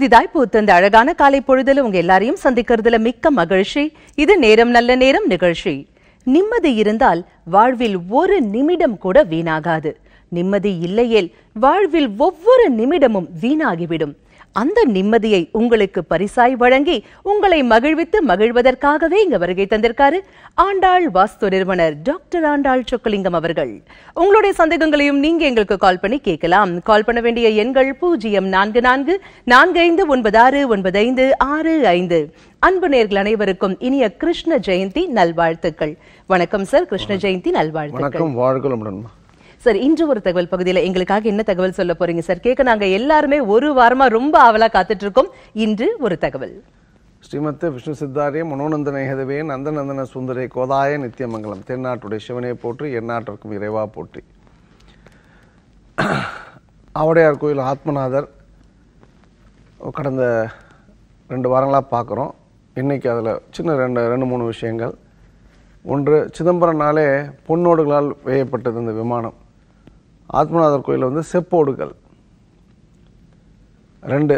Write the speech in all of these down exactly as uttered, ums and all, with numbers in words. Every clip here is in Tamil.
புதிதாய் பூத்தந்த அழகான காலை பொழுதில் உங்க எல்லாரையும் சந்திக்கிறதுல மிக்க மகிழ்ச்சி. இது நேரம் நல்ல நேரம் நிகழ்ச்சி. நிம்மதி இருந்தால் வாழ்வில் ஒரு நிமிடம் கூட வீணாகாது. நிம்மதி இல்லையேல் வாழ்வில் ஒவ்வொரு நிமிடமும் வீணாகிவிடும். அந்த நிம்மதியை உங்களுக்கு பரிசாய் வழங்கி உங்களை மகிழ்வித்து மகிழ்வதற்காகவே இங்க வருகை தந்திருக்காரு ஆண்டாள் வாஸ்து நிறுவனர் டாக்டர் ஆண்டாள் சொக்கலிங்கம் அவர்கள். உங்களுடைய சந்தேகங்களையும் நீங்க எங்களுக்கு கால் பண்ணி கேட்கலாம். கால் பண்ண வேண்டிய எண்கள் பூஜ்ஜியம் நான்கு நான்கு நான்கு ஐந்து ஒன்பது ஆறு ஒன்பது ஐந்து ஆறு ஐந்து. அன்பு நேயர்கள் அனைவருக்கும் இனிய கிருஷ்ண ஜெயந்தி நல்வாழ்த்துக்கள். வணக்கம் சார், கிருஷ்ண ஜெயந்தி நல்வாழ்த்துக்கள். சார், இன்று ஒரு தகவல் பகுதியில் எங்களுக்காக என்ன தகவல் சொல்ல போறீங்க சார்? கேட்க நாங்க எல்லாருமே ஒரு வாரமா ரொம்ப ஆவலா காத்துட்டு இருக்கோம். இன்று ஒரு தகவல். ஸ்ரீமத்த விஷ்ணு சித்தாரிய மனோநந்தன ஹதவே நந்தநந்தன சுந்தரே கோதாய நித்தியமங்கலம். தென்னாட்டுடைய சிவனை போற்றி, எந்நாட்டிற்கும் இறைவா போற்றி. ஆவடையார் கோயில் ஆத்மநாதர் கடந்த ரெண்டு வாரங்களாக பார்க்குறோம். இன்னைக்கு அதில் சின்ன ரெண்டு ரெண்டு மூணு விஷயங்கள். ஒன்று, சிதம்பரம்னாலே பொன்னோடுகளால் வேயப்பட்டது இந்த விமானம். ஆத்மநாதர் கோயிலில் வந்து செப்போடுகள். ரெண்டு,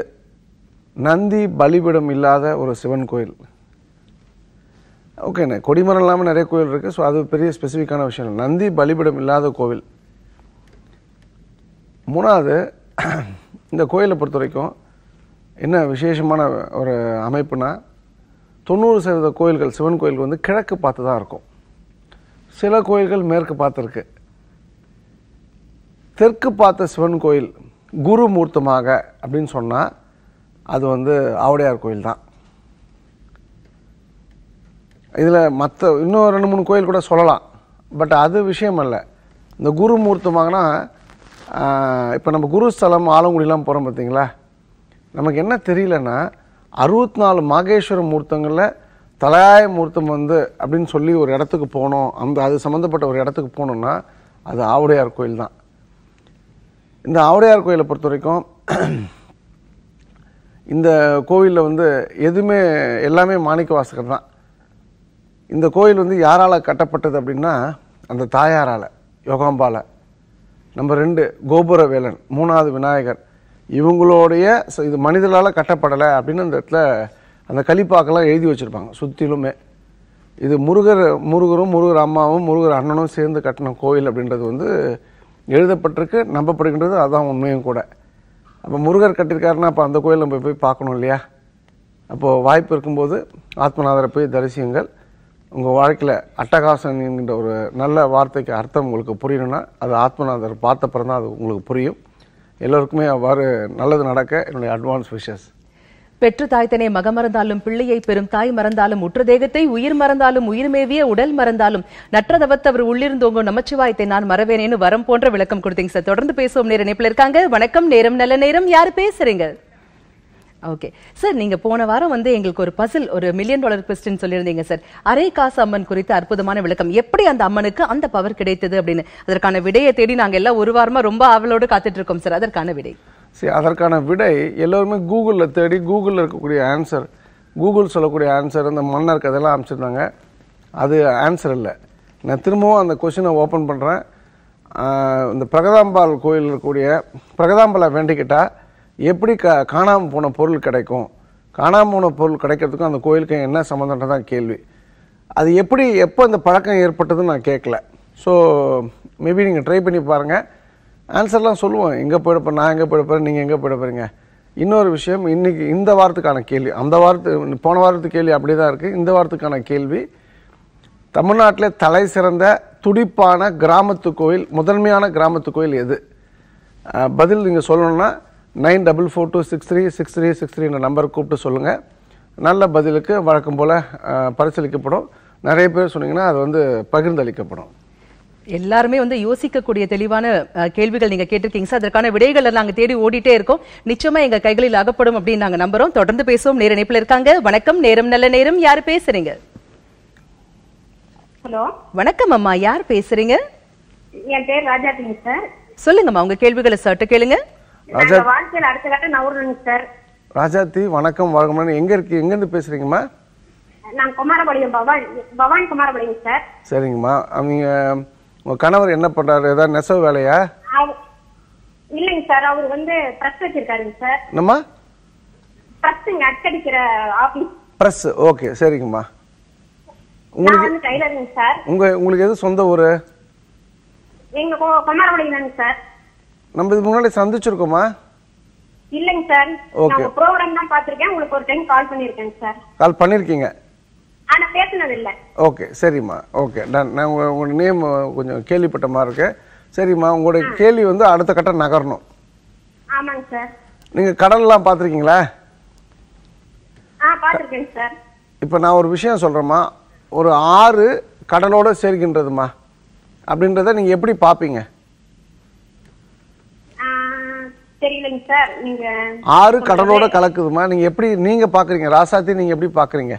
நந்தி பலிபீடம் இல்லாத ஒரு சிவன் கோயில். ஓகேண்ணே, கொடிமரம் இல்லாமல் நிறைய கோயில் இருக்குது. ஸோ அது பெரிய ஸ்பெசிஃபிக்கான விஷயம் இல்லை. நந்தி பலிபீடம் இல்லாத கோவில். மூணாவது, இந்த கோயிலை பொறுத்த வரைக்கும் என்ன விசேஷமான ஒரு அமைப்புனா, தொண்ணூறு சதவீத கோயில்கள் சிவன் கோயிலுக்கு வந்து கிழக்கு பார்த்து தான் இருக்கும். சில கோயில்கள் மேற்கு பார்த்துருக்கு. தெற்கு பார்த்த சிவன் கோயில் குரு மூர்த்தமாக அப்படின்னு சொன்னால் அது வந்து ஆவுடையார் கோயில் தான். இதில் மற்ற இன்னும் ரெண்டு மூணு கோயில் கூட சொல்லலாம், பட் அது விஷயம் அல்ல. இந்த குரு மூர்த்தமாகனா இப்போ நம்ம குருஸ்தலம் ஆலங்குடிலாம் போகிறோம் பார்த்தீங்களா, நமக்கு என்ன தெரியலன்னா அறுபத்தி நாலு மாகேஸ்வர மூர்த்தங்களில் தலையாய மூர்த்தம் வந்து அப்படின்னு சொல்லி ஒரு இடத்துக்கு போனோம். அந்த அது சம்மந்தப்பட்ட ஒரு இடத்துக்கு போனோம்னா அது ஆவுடையார் கோயில் தான். இந்த ஆவுடையார் கோயிலை பொறுத்த வரைக்கும் இந்த கோயிலில் வந்து எதுவுமே எல்லாமே மாணிக்க வாசகர் தான். இந்த கோயில் வந்து யாரால் கட்டப்பட்டது அப்படின்னா அந்த தாயாரால், யோகாம்பால. நம்ம ரெண்டு கோபுர வேலன், மூணாவது விநாயகர். இவங்களுடைய இது மனிதர்களால் கட்டப்படலை அப்படின்னு அந்த இடத்துல அந்த கலிப்பாக்கெல்லாம் எழுதி வச்சுருப்பாங்க சுற்றிலுமே. இது முருகர் முருகரும் முருகர் அம்மாவும் முருகர் அண்ணனும் சேர்ந்து கட்டின கோயில் அப்படின்றது வந்து எழுதப்பட்டிருக்கு, நம்பப்படுகின்றது. அதுதான் உண்மையும் கூட. அப்போ முருகர் கட்டியிருக்காருன்னா அப்போ அந்த கோயில் நம்ம போய் பார்க்கணும் இல்லையா? அப்போது வாய்ப்பு இருக்கும்போது ஆத்மநாதரை போய் தரிசியுங்கள். உங்கள் வாழ்க்கையில் அட்டகாசன் என்கின்ற ஒரு நல்ல வார்த்தைக்கு அர்த்தம் உங்களுக்கு புரியணும்னா அது ஆத்மநாதர் பார்த்தப்பறம் தான் அது உங்களுக்கு புரியும். எல்லோருக்குமே அவ்வாறு நல்லது நடக்க என்னுடைய அட்வான்ஸ் விஷஸ். பெற்று தாய்த்தனை மகமறந்தாலும் பிள்ளையை பெரும் தாய் மறந்தாலும் உற்ற தேகத்தை உயிர் மறந்தாலும் உயிர்மேவிய உடல் மறந்தாலும் நற்றதவத்தவர் உள்ளிருந்தோங்க நமச்சிவாயத்தை நான் மறவேனேன்னு வரம் போன்ற விளக்கம் கொடுத்தீங்க சார். தொடர்ந்து பேசுவோம். நேர நினைப்பில் இருக்காங்க. வணக்கம், நேரம் நல்ல நேரம். யார் பேசுறீங்க? ஓகே சார், நீங்கள் போன வாரம் வந்து எங்களுக்கு ஒரு பசில் ஒரு மில்லியன் டாலர் கொஸ்டின் சொல்லியிருந்தீங்க சார். அரே காசு அம்மன் குறித்து அற்புதமான விளக்கம், எப்படி அந்த அம்மனுக்கு அந்த பவர் கிடைத்தது அப்படின்னு. அதற்கான விடையை தேடி நாங்கள் எல்லாம் ஒரு வாரமாக ரொம்ப ஆவலோடு காத்துட்டு இருக்கோம் சார். அதற்கான விடை சரி அதற்கான விடை எல்லோருமே கூகுளில் தேடி கூகுளில் இருக்கக்கூடிய ஆன்சர், கூகுள் சொல்லக்கூடிய ஆன்சர், அந்த மன்னர் கதையெல்லாம் அனுப்பிச்சிருந்தாங்க. அது ஆன்சர் இல்லை. நான் திரும்பவும் அந்த கொஸ்டினை ஓப்பன் பண்ணுறேன். இந்த பிரகதாம்பாள் கோயில் இருக்கக்கூடிய பிரகதாம்பாளை வேண்டிக்கிட்டால் எப்படி க காணாமல் போன பொருள் கிடைக்கும்? காணாமல் போன பொருள் கிடைக்கிறதுக்கும் அந்த கோயிலுக்கு என்ன சம்மந்தம்ன்றது தான் கேள்வி. அது எப்படி எப்போ அந்த பழக்கம் ஏற்பட்டதுன்னு நான் கேட்கல. ஸோ மேபி நீங்கள் ட்ரை பண்ணி பாருங்கள். ஆன்சர்லாம் சொல்லுவோம். எங்கே போயிடப்போ நான் எங்கே போயிட போகிறேன், நீங்கள் எங்கே போயிட போகிறீங்க. இன்னொரு விஷயம், இன்றைக்கி இந்த வாரத்துக்கான கேள்வி, அந்த வாரத்து போன வாரத்து கேள்வி அப்படி தான் இருக்குது. இந்த வாரத்துக்கான கேள்வி, தமிழ்நாட்டில் தலை சிறந்த துடிப்பான கிராமத்து கோயில், முதன்மையான கிராமத்து கோயில் எது? பதில் நீங்கள் சொல்லணும்னா nine double four two six three six three six three என்ற நம்பரை கூப்பிட்டு சொல்லுங்கள். நல்ல பதிலுக்கு வழக்கம் போல் பரிசளிக்கப்படும். நிறைய பேர் சொன்னீங்கன்னா அது வந்து பகிர்ந்தளிக்கப்படும். எல்லாருமே வந்து யோசிக்கக்கூடிய தெளிவான கேள்விகள் நீங்கள் கேட்டிருக்கீங்க சார். அதற்கான விடைகளை நாங்கள் தேடி ஓடிட்டே இருக்கோம். நிச்சயமாக எங்கள் கைகளில் அகப்படும் அப்படின்னு நாங்கள் நம்புகிறோம். தொடர்ந்து பேசுவோம். நேர இணைப்பில் இருக்காங்க. வணக்கம், நேரம் நல்ல நேரம். யார் பேசுறீங்க? ஹலோ, வணக்கம் அம்மா. யார் பேசுறீங்க? என் பேர் ராஜா சார். சொல்லுங்கம்மா உங்க கேள்விகளை சார்ட்ட கேளுங்க. ராஜாத்தி வணக்கம். வணக்கம். எங்க இருக்கு, எங்க இருந்து பேசுறீங்கம்மா? நான் குமாரபாளையம் பவானி குமாரபாளையம் சார். சரிங்கம்மா. அவங்க உங்க கணவர் என்ன பண்றாரு? ஏதாவது நெசவு வேலையா? இல்லைங்க சார், அவர் வந்து பிரஸ் வச்சிருக்காருங்க சார். என்னம்மா? Pressing at office. Press, okay, sorry, ma. Ungu tailoring, sir. Ungu Ungu Sonda or Kamara, sir. Number Munali Sanduchurkoma? Healing, sir. Okay, program Patrigan will pretend call Panirkin, sir. Call Panirkin. Okay, Serima. Okay, done. Now, one name Kelly Patamarke. Serima, what a Kelly on the Arthakata Nagarno. Aman, sir. Ning Kadala Patrikingla? Ah, Patrikin, sir. If an hour vision Solrama or R Kadanoda Sergindradama Abdinda, you every popping. Ah, Seriling, sir. R Kadanoda Kalakuma, you every Ninga Pakring, Rasati, you every Pakring.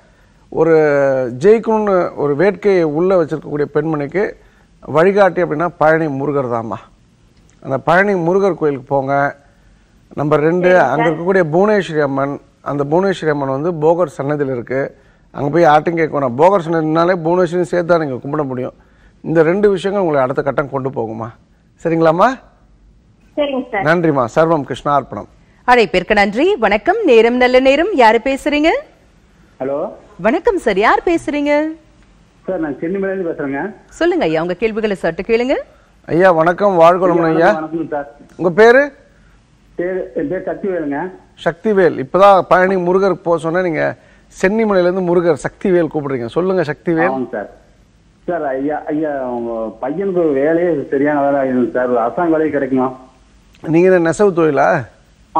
ஒரு ஜெய்குன்னு ஒரு வேட்கையை உள்ள வச்சிருக்க கூடிய பெண்மணிக்கு வழிகாட்டி அப்படினா பழனி முருகர் தான்மா அந்த பழனி முருகர் கோயிலுக்கு போங்க நம்பர் இரண்டு அங்க இருக்க கூடிய பூனேஸ்வரி அம்மன் அந்த பூனேஸ்வரி அம்மன் வந்து போகர் சன்னதில இருக்கு அங்க போய் ஆட்டிங் கேட்கணும் போகர் சன்னதினாலே பூனேஸ்வரி சேர்த்தா நீங்க கும்பிட முடியும் இந்த ரெண்டு விஷயங்கள் உங்களை அடுத்த கட்டம் கொண்டு போகுமா சரிங்களாமா சரிங்க சார் நன்றிமா சர்வம் கிருஷ்ணா அர்ப்பணம் அழைப்பிற்கு நன்றி வணக்கம் நேரம் நல்ல நேரம் யாரு பேசுறீங்க ஹலோ வணக்கம் சார் யார் பேசுறீங்க சார் நான் சென்னையிலிருந்து பேசுறேங்க சொல்லுங்க ஐயா உங்க கேள்விகளை சட்ட கேளுங்க ஐயா வணக்கம் வாழ்கோளம் ஐயா வணக்கம் சார் உங்க பேரு பேரு சக்திவேல்ங்க சக்திவேல் இப்போதான் பழனி முருகர் போ சொன்னா நீங்க சென்னையில இருந்து முருகர் சக்திவேல் கூப்பிடுறீங்க சொல்லுங்க சக்திவேல் ஆமா சார் சார் ஐயா ஐயா உங்க பையனுக்கு வேலையே சரியான வேலை இல்ல சார் அசாங் வேலை கிடைக்குமா நீங்க நெசவு தொழிலா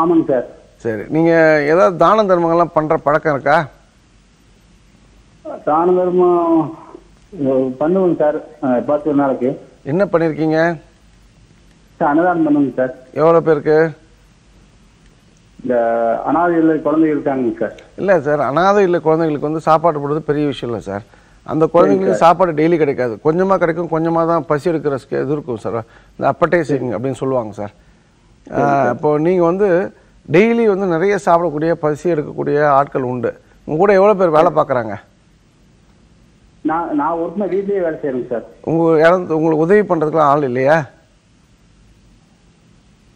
ஆமாங்க சார் சரி நீங்க ஏதாவது தான தர்மங்கள் எல்லாம் பண்ற பழக்கம் இருக்கா தான தர்மம் பண்ணுவோம் சார் பத்து நாளுக்கு என்ன பண்ணிருக்கீங்க அன்னதானம் பண்ணுங்க சார் எவ்வளவு பேருக்கு இந்த அனாதை இல்ல குழந்தைகள் இருக்காங்க சார் இல்ல சார் அனாதை இல்ல குழந்தைகளுக்கு வந்து சாப்பாடு போடுறது பெரிய விஷயம் இல்ல சார் அந்த குழந்தைகளுக்கு சாப்பாடு டெய்லி கிடைக்காது கொஞ்சமா கிடைக்கும் கொஞ்சமா தான் பசி எடுக்கிற இது இருக்கும் சார் இந்த அப்படைசிங் அப்படின்னு சொல்லுவாங்க சார் அப்போ நீங்க வந்து டெய்லி வந்து நிறைய சாப்பிடக்கூடிய பசி எடுக்கக்கூடிய ஆட்கள் உண்டு உங்க கூட எவ்வளவு பேர் வேலை பார்க்கறாங்க நான் நான் ஒருத்தன வீட்லயே வேலை செய்றேன் சார். உங்க உங்களுக்கு உதவி பண்றதுக்கு ஆள் இல்லையா?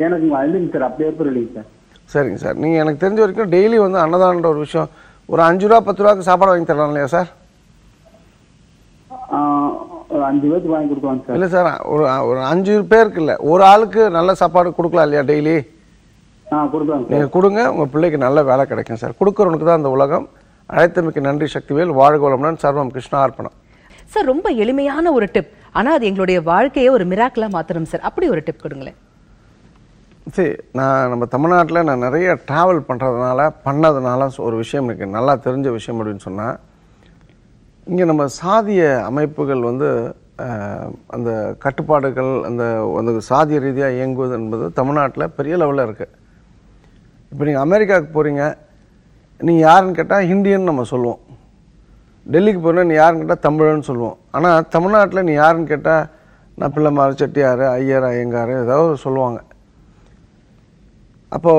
எனக்கு இல்லைங்க சார் அப்படியே புரியலங்க சார். சரிங்க சார். நீங்க எனக்கு தெரிஞ்ச வரைக்கும் டெய்லி வந்து அன்னதானன்ற ஒரு விஷயம் ஒரு அஞ்சு ரூபாய் பத்து ரூபாய்க்கு சாப்பாடு வாங்கி தரலாம் இல்லையா சார்? ஒரு அஞ்சு ரூபாய்க்கு வாங்கி கொடுக்கலாம் சார். இல்ல சார் ஒரு ஒரு அஞ்சு பேருக்கு இல்ல ஒரு ஆளுக்கு நல்ல சாப்பாடு கொடுக்கலாம் இல்லையா டெய்லி? ஆ கொடுக்கலாம் சார். நீங்க கொடுங்க உங்க பிள்ளைக்கு நல்ல வேலை கிடைக்கும் சார். கொடுக்கறவனுக்கு தான் இந்த உலகம். அழைத்தமைக்கு நன்றி சக்திவேல் வாழ்கோளம்னன் சர்வம் கிருஷ்ணா அர்ப்பணம் சார் ரொம்ப எளிமையான ஒரு டிப் ஆனா அது எங்களுடைய வாழ்க்கையை ஒரு மிராக்கிளா மாத்தணும் சார் அப்படி ஒரு டிப் கொடுங்களேன் சரி நான் நம்ம தமிழ்நாட்டுல நான் நிறைய டிராவல் பண்றதுனால பண்ணதுனால ஒரு விஷயம் எனக்கு நல்லா தெரிஞ்ச விஷயம் அப்படின்னு சொன்னா இங்க நம்ம சாதிய அமைப்புகள் வந்து அந்த கட்டுப்பாடுகள் அந்த அந்த சாதிய ரீதியா இயங்குவது என்பது தமிழ்நாட்டுல பெரிய லெவல்ல இருக்கு இப்போ நீங்க அமெரிக்காக்கு போறீங்க நீ யாருன்னு கேட்டா இந்தியன் நம்ம சொல்லுவோம் டெல்லிக்கு போனா நீ யாருன்னு கேட்டா தமிழன்னு சொல்லுவோம் ஆனா தமிழ்நாட்டுல நீ யாருன்னு கேட்டா நான் பிள்ளைமார் செட்டியார் ஐயர் ஐயங்கார் ஏதாவது சொல்லுவாங்க அப்போ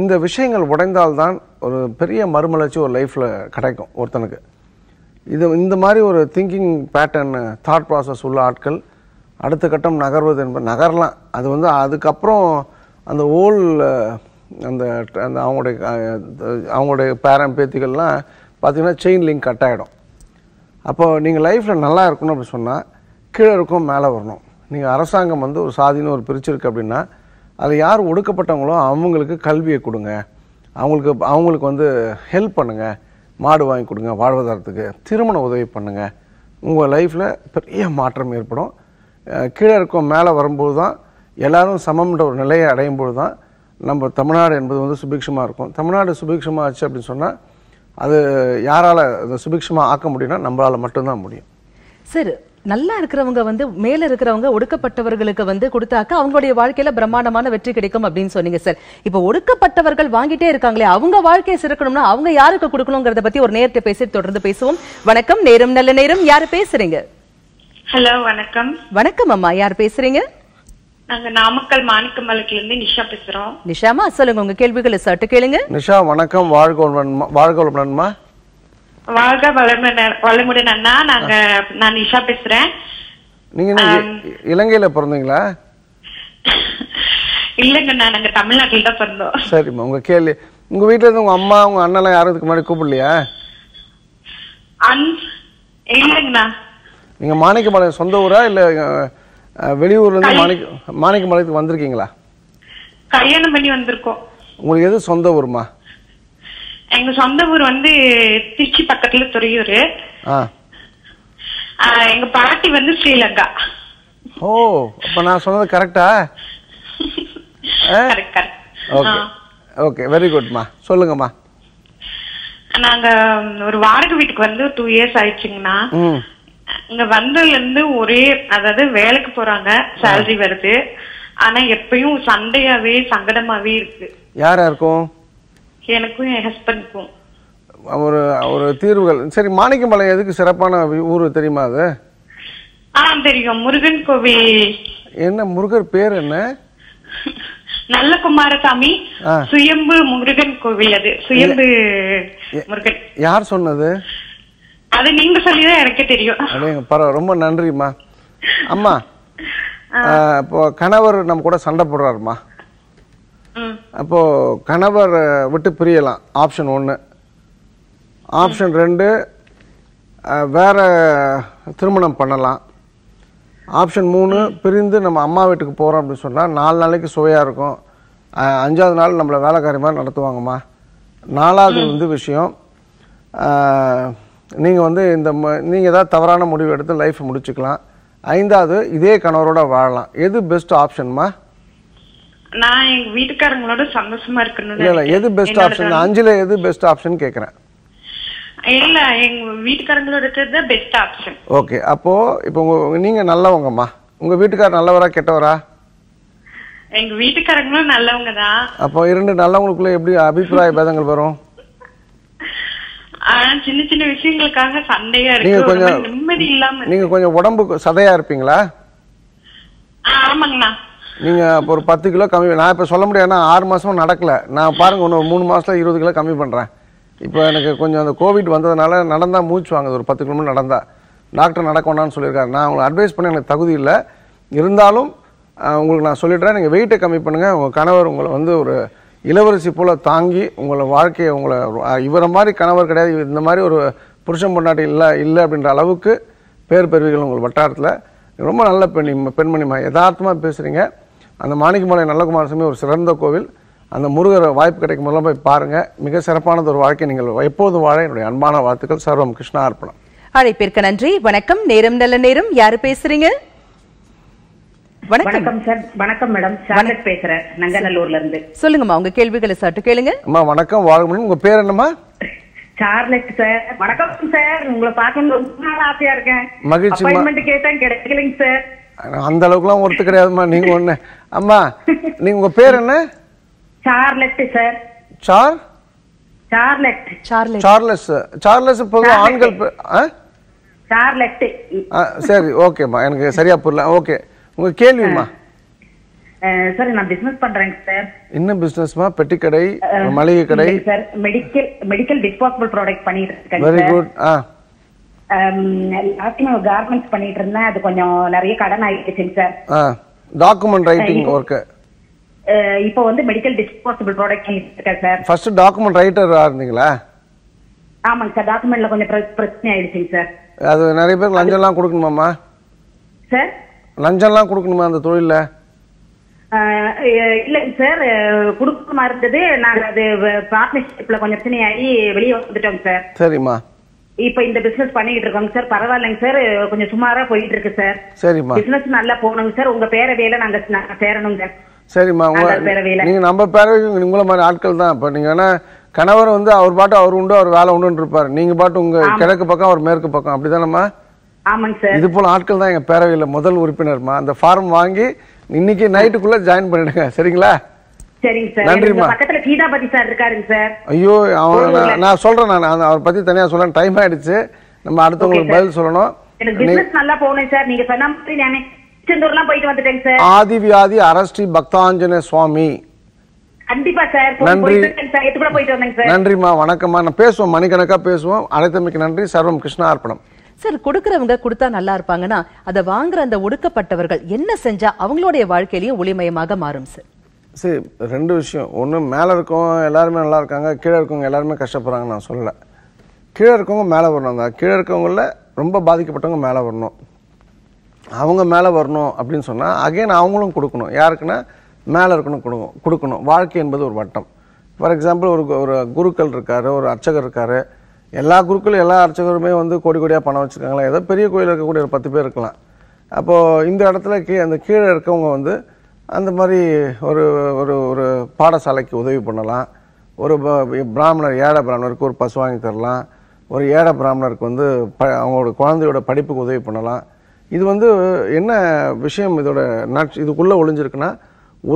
இந்த விஷயங்கள் உடைந்தால்தான் ஒரு பெரிய மறுமலர்ச்சி ஒரு லைஃப்ல கிடைக்கும் ஒருத்தனுக்கு இது இந்த மாதிரி ஒரு திங்கிங் பேட்டர்ன் தாட் ப்ராசஸ் உள்ள ஆட்கள் அடுத்த கட்டம் நகர்வது என்பது நகரலாம் அது வந்து அதுக்கப்புறம் அந்த ஓல் அந்த அந்த அவங்களுடைய அவங்களுடைய பேரம் பேத்திகள்லாம் பார்த்தீங்கன்னா செயின் லிங்க் கட் ஆகிடும் அப்போ நீங்கள் லைஃப்பில் நல்லா இருக்கணும் அப்படின்னு சொன்னால் கீழே இருக்கும் மேலே வரணும் நீங்கள் அரசாங்கம் வந்து ஒரு சாதின்னு ஒரு பிரிச்சிருக்கு அப்படின்னா அது யார் ஒடுக்கப்பட்டவங்களோ அவங்களுக்கு கல்வியை கொடுங்க அவங்களுக்கு அவங்களுக்கு வந்து ஹெல்ப் பண்ணுங்கள் மாடு வாங்கி கொடுங்க வாழ்வாதாரத்துக்கு திருமண உதவி பண்ணுங்கள் உங்கள் லைஃப்பில் பெரிய மாற்றம் ஏற்படும் கீழே இருக்கும் மேலே வரும்போது தான் எல்லோரும் சமம்ன்ற ஒரு நிலையை அடையும்போது தான் நம்ம தமிழ்நாடு என்பது வந்து சுபிக்ஷமாக இருக்கும் தமிழ்நாடு சுபிக்ஷமாக ஆச்சு அப்படின்னு சொன்னால் அது யாரால் அதை சுபிக்ஷமாக ஆக்க முடியும்னா நம்மளால் மட்டும்தான் முடியும் சார் நல்லா இருக்கிறவங்க வந்து மேல இருக்கிறவங்க ஒடுக்கப்பட்டவர்களுக்கு வந்து கொடுத்தாக்க அவங்களுடைய வாழ்க்கையில பிரம்மாண்டமான வெற்றி கிடைக்கும் அப்படினு சொன்னீங்க சார். இப்போ ஒடுக்கப்பட்டவர்கள் வாங்கிட்டே இருக்காங்களே, அவங்க வாழ்க்கையை சிறக்கணும்னா அவங்க யாருக்கு கொடுக்கணும்ங்கறத பத்தி ஒரு நேர்த்தை பேசி தொடர்ந்து பேசுவோம். வணக்கம், நேரம் நல்ல நேரம், யார் பேசுறீங்க? ஹலோ, வணக்கம். வணக்கம் அம்மா, யார் பேசுறீங்க? நாங்க நாமக்கல் மாணிக்கமலையில இருந்து நிஷா பேசுறோம். நிஷாமா, சொல்லுங்க உங்க கேள்விகளை சட்ட கேளுங்க. நிஷா வணக்கம், வாழ்கோளம்மா. வாழ்க வளமுடன் அண்ணா. நாங்க நான் நிஷா பேசுறேன். நீங்க இலங்கையில பிறந்தீங்களா? இல்லங்க, நாங்க தமிழ்நாட்டுல தான் பிறந்தோம். சரிம்மா, உங்க கேள்வி. உங்க வீட்ல இருந்து உங்க அம்மா உங்க அண்ணலாம் யாரதுக்கு முன்னாடி கூப்பிடலையா? இல்லங்கண்ணா. நீங்க மாணிக்கமலை சொந்த ஊரா இல்ல வெளியூர்ல இருந்து மாணிக்க மாணிக்கமலைக்கு வந்திருக்கீங்களா? கல்யாணம் பண்ணி வந்திருக்கோம். உங்களுக்கு எது சொந்த ஊருமா? எங்க சொந்த ஊர் வந்து திருச்சி பக்கத்துல துறையூர். எங்க பாட்டி வந்து ஸ்ரீலங்கா. ஓ, அப்ப நான் சொன்னது கரெக்ட்டா? கரெக்ட். ஓகே ஓகே, வெரி குட்மா. சொல்லுங்கம்மா. நாங்க ஒரு வாடகை வீட்டுக்கு வந்து டூ இயர்ஸ் ஆயிடுச்சுங்கண்ணா. இங்க வந்ததுல இருந்து ஒரே, அதாவது வேலைக்கு போறாங்க, சேலரி வருது, ஆனா எப்பயும் சண்டையாவே சங்கடமாவே இருக்கு. யாரா இருக்கும்? எனக்கும் என் ஹஸ்பண்டுக்கும் ஒரு ஒரு தீர்வுகள். சரி, மாணிக்கமலை எதுக்கு சிறப்பான ஊரு தெரியுமா? அது தெரியும், முருகன் கோவில். என்ன முருகர் பேர் என்ன? நல்ல குமாரசாமி சுயம்பு முருகன் கோவில். அது சுயம்பு முருகன். யார் சொன்னது? அது நீங்க சொல்லிதான் எனக்கே தெரியும். பரவாயில்ல, ரொம்ப நன்றிம்மா. அம்மா, இப்போ கணவர் நம்ம கூட சண்டை போடுறாருமா, அப்போ கணவர் விட்டு பிரியலாம், ஆப்ஷன் ஒன்று. ஆப்ஷன் ரெண்டு, வேற திருமணம் பண்ணலாம். ஆப்ஷன் மூணு, பிரிந்து நம்ம அம்மா வீட்டுக்கு போகிறோம் அப்படின்னு சொன்னால் நாலு நாளைக்கு சுவையாக இருக்கும், அஞ்சாவது நாள் நம்மளை வேலைக்காரி மாதிரி நடத்துவாங்கம்மா. நாலாவது வந்து விஷயம், நீங்கள் வந்து இந்த நீங்கள் ஏதாவது தவறான முடிவு எடுத்து லைஃப் முடிச்சுக்கலாம். ஐந்தாவது, இதே கணவரோட வாழலாம். எது பெஸ்ட் ஆப்ஷன்மா? நான் எங்க வீட்டுக்காரங்களோட சந்தோஷமா இருக்கணும். இல்ல எது பெஸ்ட் ஆப்ஷன்? அஞ்சுல எது பெஸ்ட் ஆப்ஷன் கேக்குறேன். இல்ல, எங்க வீட்டுக்காரங்களோட இருக்கிறது பெஸ்ட் ஆப்ஷன். ஓகே, அப்போ இப்போ நீங்க நல்லவங்கம்மா, உங்க வீட்டுக்கார நல்லவரா கெட்டவரா? எங்க வீட்டுக்காரங்களும் நல்லவங்க தான். அப்போ இரண்டு நல்லவங்களுக்குள்ள எப்படி அபிப்பிராய பேதங்கள் வரும்? சின்ன சின்ன விஷயங்களுக்காக சண்டையா இருக்கு, நிம்மதி இல்லாம. நீங்க கொஞ்சம் உடம்புக்கு சதையா இருப்பீங்களா? ஆமாங்கண்ணா. நீங்க ஒரு பத்து கிலோ கம்மி. நான் இப்ப சொல்ல முடியாது, ஆறு மாசமும் நடக்கல. நான் பாருங்க, ஒன்னு மூணு மாசத்துல இருபது கிலோ கம்மி பண்றேன். இப்ப எனக்கு கொஞ்சம் அந்த கோவிட் வந்ததுனால நடந்தா மூச்சு வாங்குது. ஒரு பத்து கிலோமீட்டர் நடந்தா டாக்டர் நடக்கணும்னு சொல்லியிருக்காரு. நான் உங்களுக்கு அட்வைஸ் பண்ண எனக்கு தகுதி இல்லை, இருந்தாலும் உங்களுக்கு நான் சொல்லிடுறேன். நீங்க வெயிட்டை கம்மி பண்ணுங்க. உங்க கணவர் உங்களை வந்து ஒரு இளவரசி போல தாங்கி உங்களை வாழ்க்கையை, உங்களை இவர மாதிரி கணவர் கிடையாது, இந்த மாதிரி ஒரு புருஷன் பொண்டாட்டி இல்லை இல்லை அப்படின்ற அளவுக்கு பேர் பெறுவீர்கள் உங்கள் வட்டாரத்தில். ரொம்ப நல்ல பெண்ணி பெண்மணிமா, யதார்த்தமாக பேசுகிறீங்க. அந்த மாணிக்கமலை நல்லகுமாரசாமி ஒரு சிறந்த கோவில். அந்த முருகர் வாய்ப்பு கிடைக்கும் போதெல்லாம் போய் பாருங்கள். மிக சிறப்பானது ஒரு வாழ்க்கை நீங்கள் எப்போதும் வாழ என்னுடைய அன்பான வாழ்த்துக்கள். சர்வம் கிருஷ்ணா அர்ப்பணம். அழைப்பிற்கு நன்றி. வணக்கம், நேரம் நல்ல நேரம், யாரு பேசுறீங்க? வணக்கம் சார். வணக்கம் மேடம், சாரத் பேசுறேன், நங்கநல்லூர்ல இருந்து. சொல்லுங்கம்மா உங்க கேள்விகளை சட்டு கேளுங்க. அம்மா வணக்கம், வாழ்க. உங்க பேர் என்னம்மா? சார்லட் சார். வணக்கம் சார், உங்களை பார்க்கணும் ரொம்ப நாள் ஆசையா இருக்கேன். மகிழ்ச்சி. அப்பாயின்மென்ட் கேட்டேன், கிடைக்கலங்க சார். அந்த அளவுக்குலாம் ஒருத்து கிடையாதுமா. நீங்க ஒண்ணு. அம்மா, நீங்க உங்க பேர் என்ன? Charlotte sir. Sir Charlotte. Charlotte Charles Charles பொதுவா ஆண்கள். சார்லட். சரி, ஓகேமா, எனக்கு சரியா புரியல. ஓகே, உங்க கேள்விமா. சார், நான் பிசினஸ் பண்றேன் சார். என்ன பிசினஸ்மா? பெட்டி கடை, மளிகை கடை sir. Medical medical disposable product பண்ணிட்டு இருக்கேன். Very good. ஆ, லாஸ்ட் நான் கார்மெண்ட்ஸ் பண்ணிட்டு இருந்தேன். அது கொஞ்சம் நிறைய கடன் ஆயிடுச்சுங்க சார். ஆ, டாக்குமெண்ட் ரைட்டிங் வர்க். இப்போ வந்து மெடிக்கல் டிஸ்போசபிள் ப்ராடக்ட் பண்ணிட்டு இருக்கேன் சார். ஃபர்ஸ்ட் டாக்குமெண்ட் ரைட்டரா இருந்தீங்களா? ஆமாங்க சார். டாக்குமெண்ட்ல கொஞ்சம் பிரச்சனை ஆயிடுச்சுங்க சார். அது நிறைய பேர் லஞ்சம்லாம் கொடுக்கணுமாமா சார்? லஞ்சம்லாம் கொடுக்கணுமா அந்த தொழில்ல? இல்லைங்க சார், குடுக்கமா இருந்தது. நாங்க அது பார்ட்னர்ஷிப்ல கொஞ்சம் பிரச்சனையாகி வெளியே வந்துட்டோங்க சார். சரிம்மா. இப்ப இந்த பிசினஸ் பண்ணிட்டு இருக்கோங்க சார். பரவாயில்லைங்க சார், கொஞ்சம் சுமாரா போயிட்டு இருக்கு சார். சரிம்மா, பிசினஸ் நல்லா போகணுங்க சார். உங்க பேரவையில நாங்க சேரணுங்க. சரிம்மா, நீங்க நம்ம பேரவைக்கு உங்களை மாதிரி ஆட்கள் தான். இப்ப நீங்க ஏன்னா கணவர் வந்து அவர் பாட்டு அவர் உண்டு, அவர் வேலை உண்டு இருப்பாரு. நீங்க பாட்டு உங்க கிழக்கு பக்கம், அவர் மேற்கு பக்கம், அப்படிதானம்மா? ஆமாங்க சார். இது போல ஆட்கள் தான் எங்க பேரவையில முதல் உறுப்பினர்மா. அந்த ஃபார்ம் வாங்கி இன்னைக்கு நைட்டுக்குள்ள ஜாயின் பண்ணிடுங்க. சரிங்களா? சரிங்க சார். நன்றிமா. பக்கத்துல கீதாபதி சார் இருக்காருங்க சார். ஐயோ நான் சொல்றேன், நான் அவர் பத்தி தனியா சொல்ல டைம் ஆயிடுச்சு. நம்ம அடுத்தவங்களுக்கு பதில் சொல்லணும். எனக்கு பிசினஸ் நல்லா போகணும் சார். நீங்க சொன்ன மாதிரி நானே செந்தூர்லாம் போயிட்டு வந்துட்டேங்க சார். ஆதி வியாதி அரஸ்டி பக்தாஞ்சன சுவாமி. கண்டிப்பா சார். நன்றிமா. வணக்கம்மா. நான் பேசுவோம், மணிக்கணக்கா பேசுவோம். அழைத்தமைக்கு நன்றி. சர்வம் கிருஷ்ணா அர்ப்பணம். சார், கொடுக்கறவங்க கொடுத்தா நல்லா இருப்பாங்கன்னா அதை வாங்குற அந்த ஒடுக்கப்பட்டவர்கள் என்ன செஞ்சா அவங்களுடைய வாழ்க்கையிலயும் ஒளிமயமாக மாறும் சார்? சரி, ரெண்டு விஷயம். ஒன்று, மேலே இருக்கவங்க எல்லாருமே நல்லா இருக்காங்க, கீழே இருக்கவங்க எல்லாருமே கஷ்டப்படுறாங்க நான் சொல்லலை. கீழே இருக்கவங்க மேலே வரணும். அந்த கீழே இருக்கவங்கள ரொம்ப பாதிக்கப்பட்டவங்க மேலே வரணும். அவங்க மேலே வரணும் அப்படின்னு சொன்னால் அகைன் அவங்களும் கொடுக்கணும். யாருக்குன்னா மேலே இருக்கணும், கொடுக்கும் கொடுக்கணும். வாழ்க்கை என்பது ஒரு வட்டம். ஃபார் எக்ஸாம்பிள், ஒரு ஒரு குருக்கள் இருக்கார், ஒரு அர்ச்சகர் இருக்கார். எல்லா குருக்களும் எல்லா அர்ச்சகருமே வந்து கோடி கோடியாக பணம் வச்சுருக்காங்களா? ஏதோ பெரிய கோயில் இருக்கக்கூடிய ஒரு பத்து பேர் இருக்கலாம். அப்போது இந்த இடத்துல கீ அந்த கீழே இருக்கவங்க வந்து அந்த மாதிரி ஒரு ஒரு ஒரு பாடசாலைக்கு உதவி பண்ணலாம். ஒரு பிராமணர், ஏழை பிராமணருக்கு ஒரு பசு வாங்கி தரலாம். ஒரு ஏழை பிராமணருக்கு வந்து ப அவங்களோட குழந்தையோட படிப்புக்கு உதவி பண்ணலாம். இது வந்து என்ன விஷயம், இதோட நட்ஸ் இதுக்குள்ளே ஒளிஞ்சிருக்குன்னா,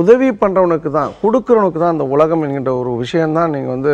உதவி பண்ணுறவனுக்கு தான், கொடுக்குறவனுக்கு தான் அந்த உலகம் என்கின்ற ஒரு விஷயந்தான் நீங்கள் வந்து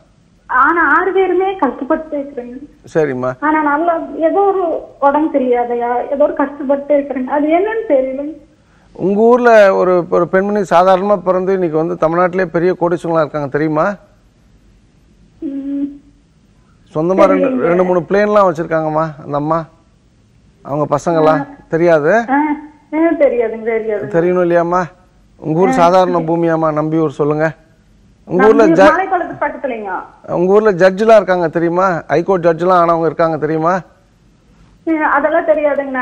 ஆனா ஆறு பேருமே கஷ்டப்பட்டு இருக்கிறேங்க. சரிம்மா. ஆனா நல்லா ஏதோ ஒரு உடம்பு தெரியாதையா ஏதோ ஒரு கஷ்டப்பட்டு இருக்கிறேங்க. அது என்னன்னு தெரியல. உங்கள் ஊரில் ஒரு ஒரு பெண்மணி சாதாரணமாக பிறந்து இன்னைக்கு வந்து தமிழ்நாட்டிலே பெரிய கோடீஸ்வரங்களா இருக்காங்க, தெரியுமா? சொந்தமாக ரெண்டு ரெண்டு மூணு பிளேன்லாம் வச்சுருக்காங்கம்மா அந்த அம்மா. அவங்க பசங்களாம் தெரியாது, தெரியணும் இல்லையாம்மா? உங்கள் ஊர் சாதாரண பூமியாம்மா நம்பியூர்? சொல்லுங்கள். உங்கள் ஊரில் ஜ உங்கள் ஊரில் ஜட்ஜெலாம் இருக்காங்க தெரியுமா? ஹைகோர்ட் ஜட்ஜெலாம் ஆனவங்க இருக்காங்க தெரியுமா? அதெல்லாம் தெரியாதுங்க.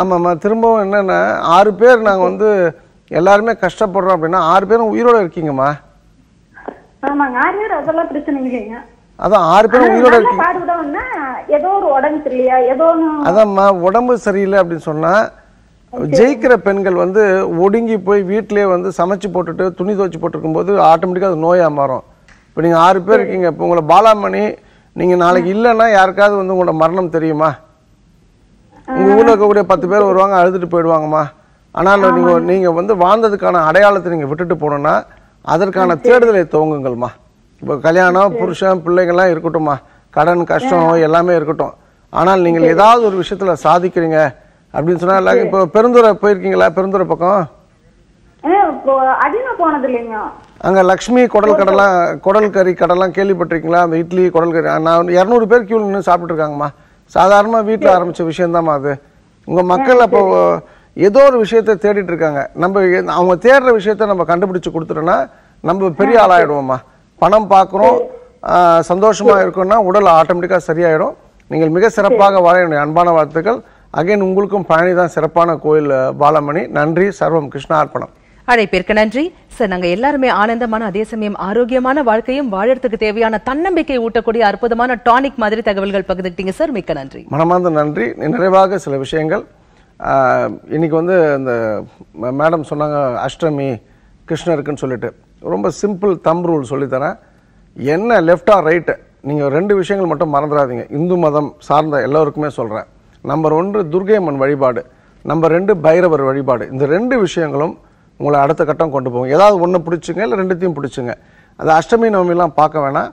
ஆமாம்மா. திரும்பவும் என்னென்னா, ஆறு பேர் நாங்கள் வந்து எல்லாருமே கஷ்டப்படுறோம் அப்படின்னா ஆறு பேரும் உயிரோடு இருக்கீங்கம்மா. ஆமாங்க. ஆறு பேர் அதெல்லாம் பிரச்சனை இல்லைங்க. அதான் ஆறு பேரும் உயிரோடு இருக்கீங்க. ஏதோ ஒரு உடம்பு சரியில்லையா ஏதோ ஒன்று. அதான்ம்மா, உடம்பு சரியில்லை அப்படின்னு சொன்னால் ஜெயிக்கிற பெண்கள் வந்து ஒடுங்கி போய் வீட்டிலே வந்து சமைச்சு போட்டுட்டு துணி துவைச்சி போட்டுருக்கும்போது ஆட்டோமேட்டிக்காக அது நோயாக மாறும். இப்போ நீங்கள் ஆறு பேர் இருக்கீங்க. இப்போ உங்களை பாலாமணி, நீங்கள் நாளைக்கு இல்லைன்னா யாருக்காவது வந்து உங்களோட மரணம் தெரியுமா? உங்கள் ஊரில் இருக்கக்கூடிய பத்து பேர் வருவாங்க, அழுதுட்டு போயிடுவாங்கம்மா. ஆனால் நீங்கள் நீங்கள் வந்து வாழ்ந்ததுக்கான அடையாளத்தை நீங்கள் விட்டுட்டு போனோன்னா அதற்கான தேடுதலை துவங்குங்கள்மா. இப்போ கல்யாணம், புருஷன், பிள்ளைங்கள்லாம் இருக்கட்டும்மா, கடன், கஷ்டம் எல்லாமே இருக்கட்டும். ஆனால் நீங்கள் ஏதாவது ஒரு விஷயத்தில் சாதிக்கிறீங்க அப்படின்னு சொன்னால் எல்லாரும். இப்போ பெருந்துறை போயிருக்கீங்களா? பெருந்துறை பக்கம் அங்கே லக்ஷ்மி குடல் கடலாம், குடல் கறி கடலாம் கேள்விப்பட்டிருக்கீங்களா? அந்த இட்லி குடல் கறி நான் இரநூறு பேர் கியூவில் நின்று சாப்பிட்டுருக்காங்கம்மா. சாதாரணமாக வீட்டில் ஆரம்பித்த விஷயந்தாம்மா அது. உங்கள் மக்கள் அப்போ ஏதோ ஒரு விஷயத்த தேடிட்டு இருக்காங்க. நம்ம அவங்க தேடுற விஷயத்த நம்ம கண்டுபிடிச்சி கொடுத்துட்டோன்னா நம்ம பெரிய ஆளாகிடுவோம்மா. பணம் பார்க்குறோம், சந்தோஷமாக இருக்கோம்னா உடல் ஆட்டோமேட்டிக்காக சரியாயிடும். நீங்கள் மிக சிறப்பாக வாழ என்னுடைய அன்பான வாழ்த்துக்கள். அகைன் உங்களுக்கும் பழனி தான் சிறப்பான கோயில் பாலாமணி. நன்றி. சர்வம் கிருஷ்ணா அர்ப்பணம். அழைப்பிற்கு நன்றி சார். நாங்கள் எல்லாருமே ஆனந்தமான, அதே சமயம் ஆரோக்கியமான வாழ்க்கையும் வாழறதுக்கு தேவையான தன்னம்பிக்கை ஊட்டக்கூடிய அற்புதமான டானிக் மாதிரி தகவல்கள் பகிர்ந்துக்கிட்டீங்க சார். மிக்க நன்றி. மனமார்ந்த நன்றி. நிறைவாக சில விஷயங்கள். இன்னைக்கு வந்து இந்த மேடம் சொன்னாங்க அஷ்டமி கிருஷ்ணருக்குன்னு சொல்லிட்டு, ரொம்ப சிம்பிள் தம் ரூல் சொல்லித்தரேன். என்ன லெஃப்டா ரைட்டு நீங்கள் ரெண்டு விஷயங்கள் மட்டும் மறந்துடாதீங்க. இந்து மதம் சார்ந்த எல்லோருக்குமே சொல்கிறேன். நம்பர் ஒன்று துர்கையம்மன் வழிபாடு, நம்பர் ரெண்டு பைரவர் வழிபாடு. இந்த ரெண்டு விஷயங்களும் உங்களை அடுத்த கட்டம் கொண்டு போவோம். ஏதாவது ஒன்று பிடிச்சிங்க, இல்லை ரெண்டுத்தையும் பிடிச்சிங்க. அது அஷ்டமி நவமிலாம் பார்க்க வேணாம்.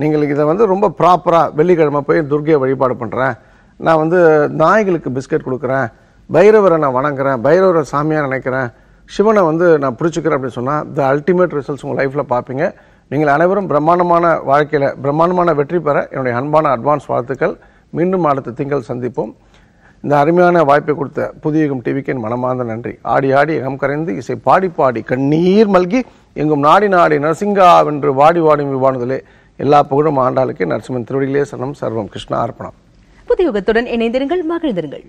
நீங்கள் இதை வந்து ரொம்ப ப்ராப்பராக வெள்ளிக்கிழமை போய் துர்கையை வழிபாடு பண்ணுறேன், நான் வந்து நாய்களுக்கு பிஸ்கட் கொடுக்குறேன், பைரவரை நான் வணங்குறேன், பைரவரை சாமியாக நினைக்கிறேன், சிவனை வந்து நான் பிடிச்சிக்கிறேன் அப்படின்னு சொன்னால் த அல்டிமேட் ரிசல்ட்ஸ் உங்கள் லைஃப்பில் பார்ப்பீங்க. நீங்கள் அனைவரும் பிரம்மாண்டமான வாழ்க்கையில் பிரம்மாண்டமான வெற்றி பெற என்னுடைய அன்பான அட்வான்ஸ் வாழ்த்துக்கள். மீண்டும் அடுத்த திங்கள் சந்திப்போம். இந்த அருமையான வாய்ப்பை கொடுத்த புதியகம் டிவிக்கு என் மனமார்ந்த நன்றி. ஆடி ஆடி எகம் கரைந்து இசை பாடி பாடி கண்ணீர் மல்கி எங்கும் நாடி நாடி நரசிங்கா வென்று வாடி வாடும் விவானதிலே எல்லா புகழும் ஆண்டாளுக்கு. நரசிம்மன் திருவடிகளே சரணம். சர்வம் கிருஷ்ணா அர்ப்பணம். புதியுகத்துடன் இணைந்திருங்கள், மகிழ்ந்திருங்கள்.